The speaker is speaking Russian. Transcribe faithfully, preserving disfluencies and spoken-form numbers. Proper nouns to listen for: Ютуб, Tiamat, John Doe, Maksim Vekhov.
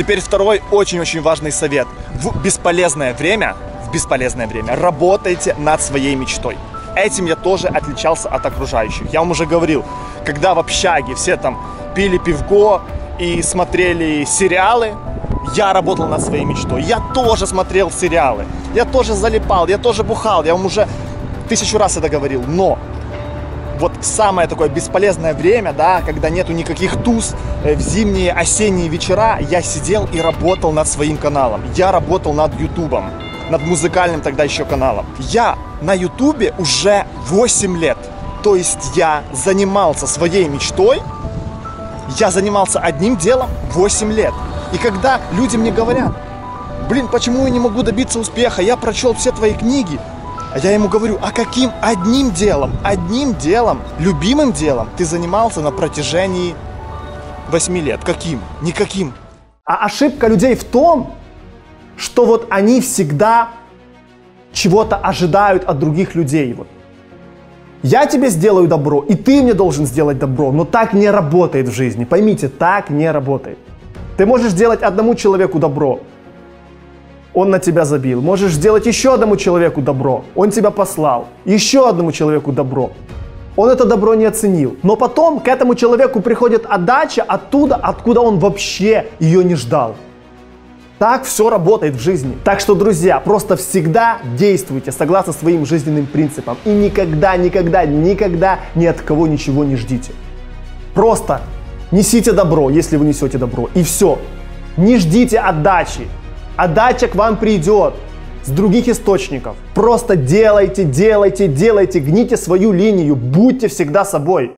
Теперь второй очень-очень важный совет. В бесполезное время, в бесполезное время работайте над своей мечтой. Этим я тоже отличался от окружающих. Я вам уже говорил, когда в общаге все там пили пивко и смотрели сериалы, я работал над своей мечтой. Я тоже смотрел сериалы, я тоже залипал, я тоже бухал, я вам уже тысячу раз это говорил. Но вот самое такое бесполезное время, да, когда нету никаких туз, в зимние, осенние вечера я сидел и работал над своим каналом. Я работал над Ютубом, над музыкальным тогда еще каналом. Я на Ютубе уже восемь лет. То есть я занимался своей мечтой, я занимался одним делом восемь лет. И когда люди мне говорят: блин, почему я не могу добиться успеха, я прочел все твои книги. А я ему говорю: а каким одним делом, одним делом, любимым делом ты занимался на протяжении восьми лет? Каким? Никаким. А ошибка людей в том, что вот они всегда чего-то ожидают от других людей. Вот. Я тебе сделаю добро, и ты мне должен сделать добро. Но так не работает в жизни. Поймите, так не работает. Ты можешь делать одному человеку добро. Он на тебя забил. Можешь сделать еще одному человеку добро. Он тебя послал. Еще одному человеку добро. Он это добро не оценил. Но потом к этому человеку приходит отдача оттуда, откуда он вообще ее не ждал. Так все работает в жизни. Так что, друзья, просто всегда действуйте согласно своим жизненным принципам. И никогда, никогда, никогда ни от кого ничего не ждите. Просто несите добро, если вы несете добро. И все. Не ждите отдачи. Отдача к вам придет с других источников. Просто делайте, делайте, делайте, гните свою линию, будьте всегда собой.